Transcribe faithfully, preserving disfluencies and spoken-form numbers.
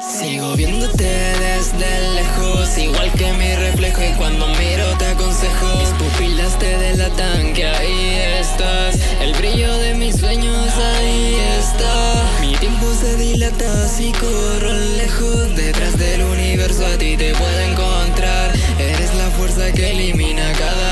Sigo viéndote desde lejos, igual que mi reflejo, y cuando miro te aconsejo. Mis pupilas te delatan que ahí estás, el brillo de mis sueños ahí está. Mi tiempo se dilata si corro lejos, detrás del universo a ti te puedo encontrar. Eres la fuerza que elimina cada